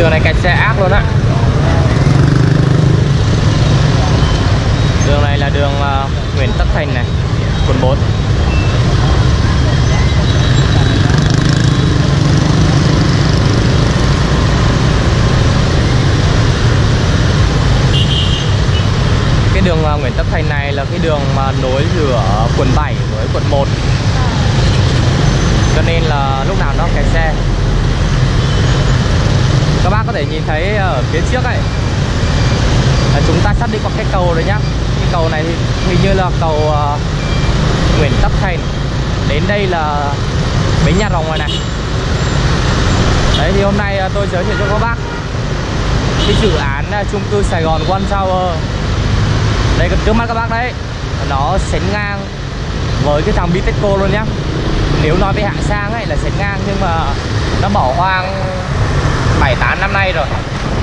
đường này kẹt xe ác luôn á. Đường này là đường Nguyễn Tất Thành này, quận 4. Cái đường Nguyễn Tất Thành này là cái đường mà nối giữa quận 7 với quận 1, cho nên là lúc nào nó kẹt xe. Các bác có thể nhìn thấy ở phía trước ấy, chúng ta sắp đi qua cái cầu rồi nhá. Cái cầu này thì hình như là cầu Nguyễn Tất Thành. Đến đây là Bến Nhà Rồng rồi này. Đấy thì hôm nay tôi giới thiệu cho các bác cái dự án chung cư Sài Gòn One Tower. Đây trước mắt các bác đấy, nó sánh ngang với cái thằng Bitexco luôn nhá. Nếu nói với hạng sang ấy là sánh ngang, nhưng mà nó bỏ hoang 7-8 năm nay rồi.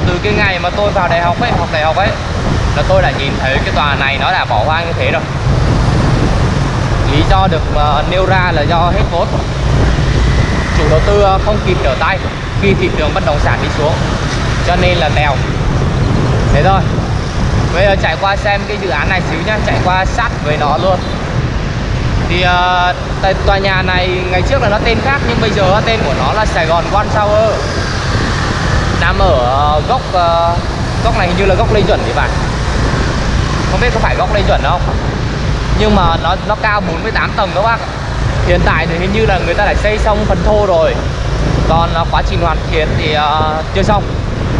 Từ cái ngày mà tôi vào đại học ấy, học đại học ấy, là tôi đã nhìn thấy cái tòa này nó đã bỏ hoang như thế rồi. Lý do được nêu ra là do hết vốn, chủ đầu tư không kịp trở tay khi thị trường bất động sản đi xuống, cho nên là tèo. Thế thôi, bây giờ chạy qua xem cái dự án này xíu nhá, chạy qua sát với nó luôn. Thì tòa nhà này ngày trước là nó tên khác, nhưng bây giờ tên của nó là Sài Gòn One Tower. Nằm ở góc này, hình như là góc Lê Duẩn thì phải. Không biết có phải góc Lê Duẩn không, nhưng mà nó cao 48 tầng các bác. Hiện tại thì hình như là người ta đã xây xong phần thô rồi, còn quá trình hoàn thiện thì chưa xong,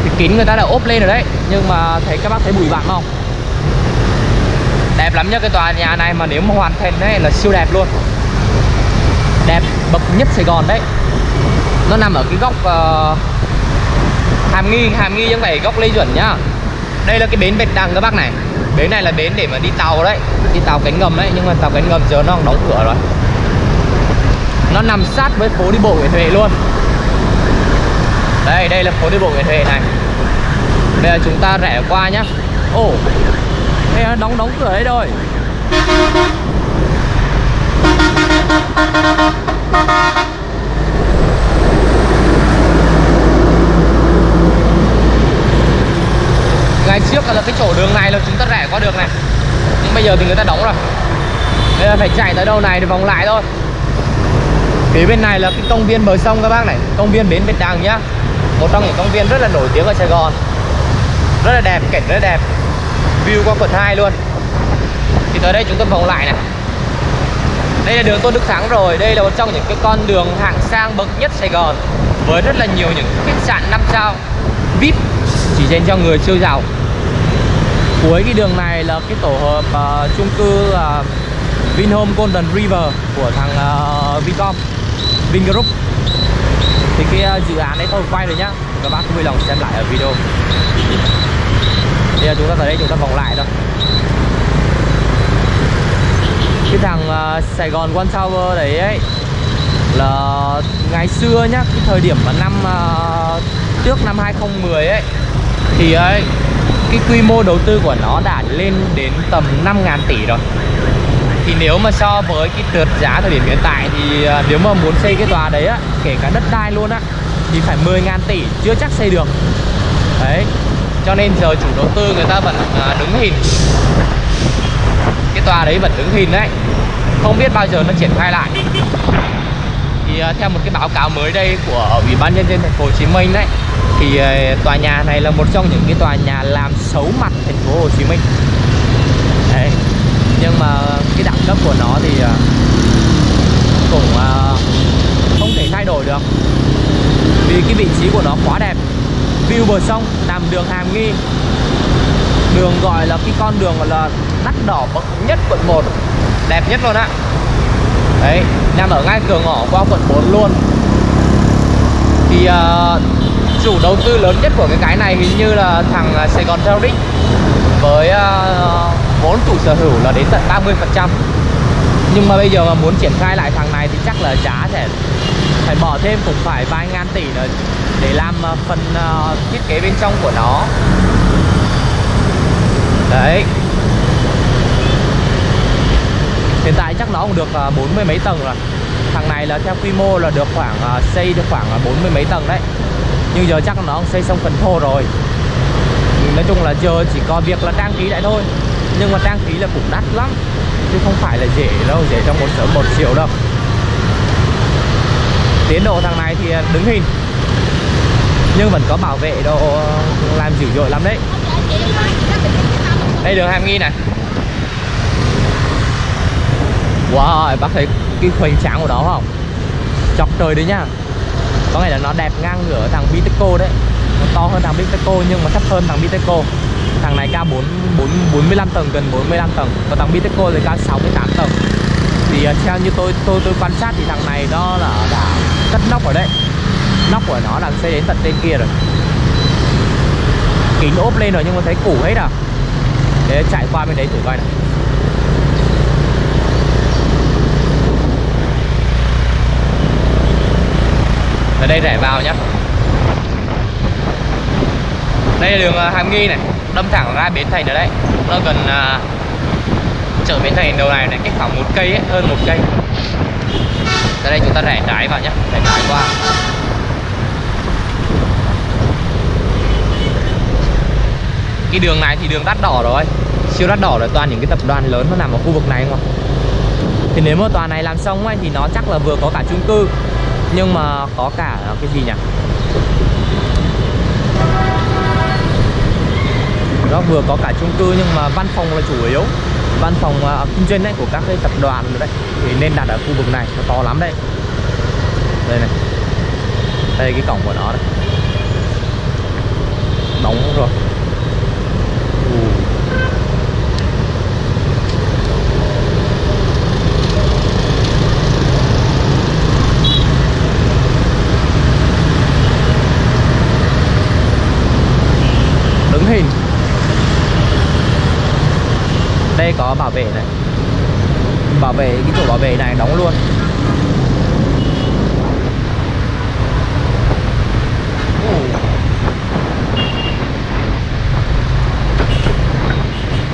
thì kín người ta đã ốp lên rồi đấy. Nhưng mà thấy các bác thấy bụi bặm không? Đẹp lắm nhá, cái tòa nhà này mà nếu mà hoàn thành đấy là siêu đẹp luôn, đẹp bậc nhất Sài Gòn đấy. Nó nằm ở cái góc Hàm Nghi chẳng phải góc Lê Duẩn nhá. Đây là cái bến Bạch Đằng các bác này. Bến này là bến để mà đi tàu đấy, đi tàu cánh ngầm đấy, nhưng mà tàu cánh ngầm giờ nó đóng cửa rồi. Nó nằm sát với phố đi bộ Nguyễn Huệ luôn. Đây, đây là phố đi bộ Nguyễn Huệ này. Bây giờ chúng ta rẽ qua nhá. Ồ, đây nó đóng cửa đấy rồi. Ngày trước là cái chỗ đường này là chúng ta rẽ qua đường này, nhưng bây giờ thì người ta đóng rồi. Bây giờ phải chạy tới đâu này thì vòng lại thôi. Phía bên này là cái công viên bờ sông các bác này, công viên Bến Bạch Đằng nhá. Một trong những công viên rất là nổi tiếng ở Sài Gòn. Rất là đẹp, cảnh rất đẹp, view qua quận 2 luôn. Thì tới đây chúng tôi vòng lại này. Đây là đường Tôn Đức Thắng rồi. Đây là một trong những cái con đường hạng sang bậc nhất Sài Gòn, với rất là nhiều những khách sạn 5 sao VIP chỉ dành cho người siêu giàu. Cuối cái đường này là cái tổ hợp chung cư Vinhome Golden River của thằng Vingroup. Thì cái dự án đấy tôi quay rồi nhá, các bác vui lòng xem lại ở video. Bây giờ chúng ta tới đây chúng ta vòng lại thôi. Cái thằng Sài Gòn One Tower đấy ấy, là ngày xưa nhá, cái thời điểm mà năm trước năm 2010 ấy, thì ấy, cái quy mô đầu tư của nó đã lên đến tầm 5.000 tỷ rồi. Thì nếu mà so với cái trượt giá thời điểm hiện tại thì nếu mà muốn xây cái tòa đấy á, kể cả đất đai luôn á, thì phải 10.000 tỷ chưa chắc xây được. Đấy, cho nên giờ chủ đầu tư người ta vẫn đứng hình. Cái tòa đấy vẫn đứng hình đấy, không biết bao giờ nó triển khai lại. Thì theo một cái báo cáo mới đây của Ủy ban Nhân dân Thành phố Hồ Chí Minh đấy, thì tòa nhà này là một trong những cái tòa nhà làm xấu mặt Thành phố Hồ Chí Minh. Đấy, nhưng mà cái đẳng cấp của nó thì cũng không thể thay đổi được, vì cái vị trí của nó quá đẹp, view bờ sông, nằm đường Hàm Nghi, đường gọi là cái con đường gọi là đắt đỏ bậc nhất quận 1, đẹp nhất luôn á. Đấy, nằm ở ngay cửa ngõ qua quận 4 luôn. Thì chủ đầu tư lớn nhất của cái này hình như là thằng Sài Gòn Telvic, với vốn chủ sở hữu là đến tận 30%. Nhưng mà bây giờ mà muốn triển khai lại thằng này thì chắc là giá sẽ phải bỏ thêm cũng phải vài ngàn tỷ nữa để làm phần thiết kế bên trong của nó. Đấy, hiện tại chắc nó cũng được 40 mấy tầng rồi. Thằng này là theo quy mô là được khoảng xây được khoảng 40 mấy tầng đấy. nhưng giờ chắc nó xây xong phần thô rồi. Nói chung là giờ chỉ có việc là đăng ký lại thôi, nhưng mà đăng ký là cũng đắt lắm chứ không phải là dễ đâu, dễ trong một sớm một chiều đâu. Tiến độ thằng này thì đứng hình nhưng vẫn có bảo vệ đồ làm dữ dội lắm đấy. Đây đường Hàm Nghi này. Wow, bác thấy cái hoành tráng của nó không? Chọc trời đấy nhá. Có nghĩa là nó đẹp ngang ngửa thằng Bitexco đấy. Nó to hơn thằng Bitexco nhưng mà thấp hơn thằng Bitexco. Thằng này cao 45 tầng, gần 45 tầng. Còn thằng Bitexco thì cao 68 tầng. Thì theo như tôi quan sát thì thằng này nó là đã cất nóc ở đây. Nóc của nó là xây đến tận trên kia rồi. Kính ốp lên rồi nhưng mà thấy cũ hết à. Để chạy qua bên đấy thử coi nào. Ở đây rẽ vào nhá. Đây là đường Hàm Nghi này, đâm thẳng ra Bến Thành ở đấy. Nó gần chợ Bến Thành đầu này này, cách khoảng một cây ấy, hơn một cây. Ở đây chúng ta rẽ trái vào nhá, rẽ trái qua. Cái đường này thì đường đắt đỏ rồi, siêu đắt đỏ rồi, toàn những cái tập đoàn lớn nó nằm ở khu vực này không ạ. Thì nếu mà tòa này làm xong ấy, thì nó chắc là vừa có cả chung cư, nhưng mà có cả cái gì nhỉ? Nó vừa có cả chung cư nhưng mà văn phòng là chủ yếu, văn phòng kinh doanh đấy của các cái tập đoàn rồi đấy, thì nên đặt ở khu vực này, nó to lắm đấy. Đây này, đây cái cổng của nó đây, đóng rồi. Hình. Đây có bảo vệ này, bảo vệ cái chỗ bảo vệ này đóng luôn.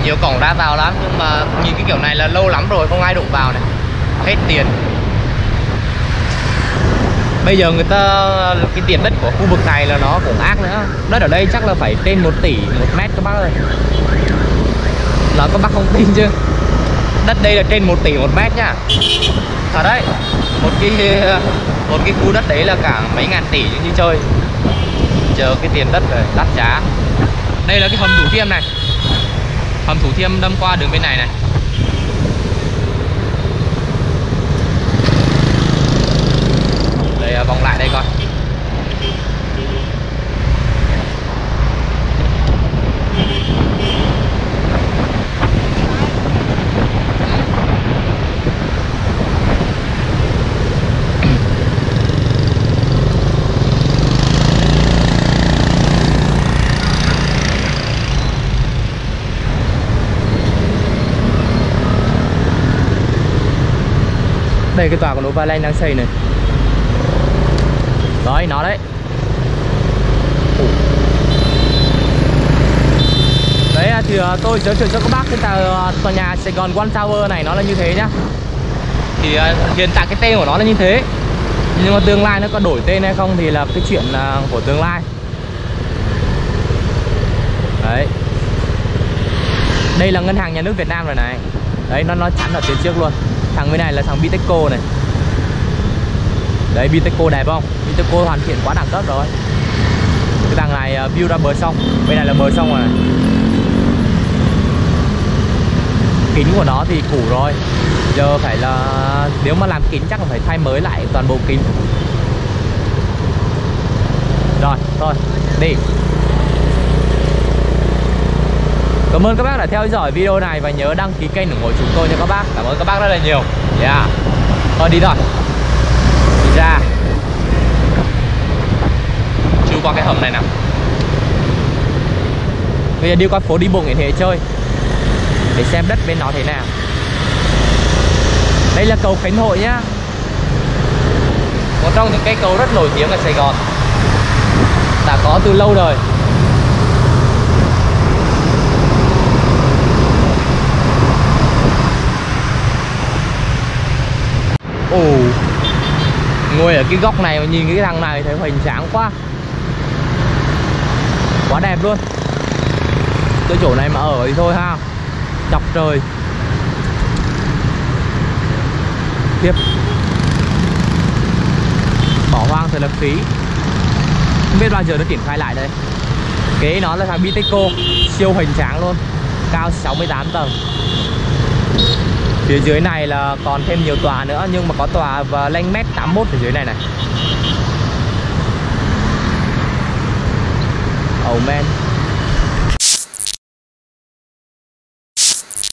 Nhiều cổng ra vào lắm nhưng mà nhìn cái kiểu này là lâu lắm rồi không ai đụng vào này, hết tiền. Bây giờ người ta cái tiền đất của khu vực này là nó cũng ác nữa. Đất ở đây chắc là phải trên 1 tỷ 1 mét các bác ơi. Là các bác không tin chứ. Đất đây là trên 1 tỷ 1 mét nhá. Thật đấy. Một cái khu đất đấy là cả mấy ngàn tỷ như chơi. Chờ cái tiền đất rồi đắt giá. Đây là cái hầm Thủ Thiêm này. Hầm Thủ Thiêm đâm qua đường bên này này. Vòng lại đây coi. Đây cái tòa của Novaland đang xây này. Rồi, nó đấy. Đấy thì tôi giới thiệu cho các bác cái tòa nhà Sài Gòn One Tower này nó là như thế nhá. Thì hiện tại cái tên của nó là như thế. Nhưng mà tương lai nó có đổi tên hay không thì là cái chuyện của tương lai. Đấy. Đây là Ngân hàng Nhà nước Việt Nam rồi này. Đấy, nó chắn ở phía trước luôn. Thằng bên này là thằng Bitexco này. Đấy, Bitexco đẹp không? Bitexco hoàn thiện quá đẳng cấp rồi. Cái thằng này view ra bờ sông. Bên này là bờ sông rồi này. Kính của nó thì cũ rồi. Giờ phải là nếu mà làm kính chắc là phải thay mới lại toàn bộ kính. Rồi, thôi, đi. Cảm ơn các bác đã theo dõi video này và nhớ đăng ký kênh ủng hộ chúng tôi nha các bác. Cảm ơn các bác rất là nhiều. Yeah. Thôi đi rồi. Ra chui qua cái hầm này nào. Bây giờ đi qua phố đi bộ Nguyễn Huệ chơi để xem đất bên nó thế nào. Đây là cầu Khánh Hội nhá, một trong những cây cầu rất nổi tiếng ở Sài Gòn, đã có từ lâu đời. Ngồi ở cái góc này mà nhìn cái thằng này thấy hoành tráng quá. quá đẹp luôn. Cái chỗ này mà ở thì thôi ha, chọc trời. Tiếp bỏ hoang thời lập phí, không biết bao giờ nó triển khai lại đây. Kế nó là thằng Bitexco, siêu hoành tráng luôn, cao 68 tầng. Phía dưới này là còn thêm nhiều tòa nữa, nhưng mà có tòa và lanh mét 81 ở dưới này này. Oh man.